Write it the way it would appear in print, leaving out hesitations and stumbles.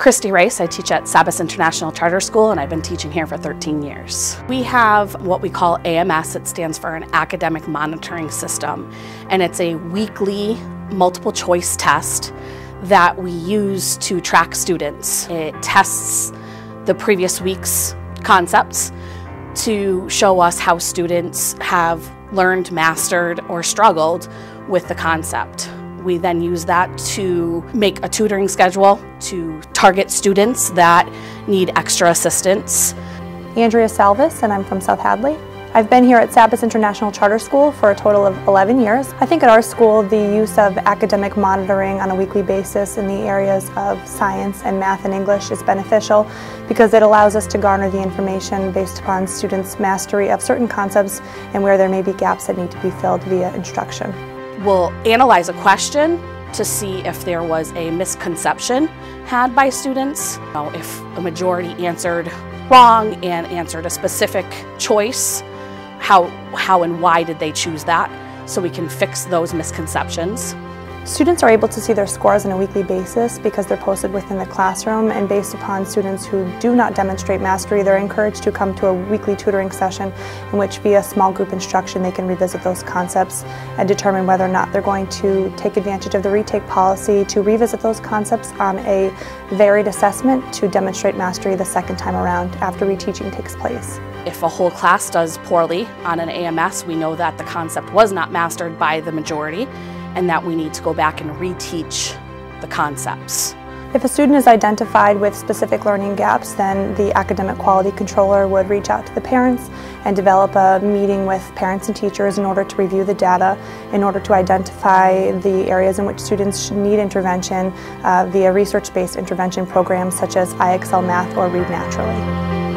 Christy Rice. I teach at SABIS International Charter School, and I've been teaching here for 13 years. We have what we call AMS. It stands for an academic monitoring system, and it's a weekly multiple choice test that we use to track students. It tests the previous week's concepts to show us how students have learned, mastered, or struggled with the concept. We then use that to make a tutoring schedule to target students that need extra assistance. Andrea Salvis, and I'm from South Hadley. I've been here at SABIS International Charter School for a total of 11 years. I think at our school the use of academic monitoring on a weekly basis in the areas of science and math and English is beneficial because it allows us to garner the information based upon students' mastery of certain concepts and where there may be gaps that need to be filled via instruction. We'll analyze a question to see if there was a misconception had by students. If a majority answered wrong and answered a specific choice, how and why did they choose that, so we can fix those misconceptions. Students are able to see their scores on a weekly basis because they're posted within the classroom, and based upon students who do not demonstrate mastery, they're encouraged to come to a weekly tutoring session in which via small group instruction they can revisit those concepts and determine whether or not they're going to take advantage of the retake policy to revisit those concepts on a varied assessment to demonstrate mastery the second time around after reteaching takes place. If a whole class does poorly on an AMS, we know that the concept was not mastered by the majority, and that we need to go back and reteach the concepts. If a student is identified with specific learning gaps, then the Academic Quality Controller would reach out to the parents and develop a meeting with parents and teachers in order to review the data, in order to identify the areas in which students should need intervention via research-based intervention programs such as IXL Math or Read Naturally.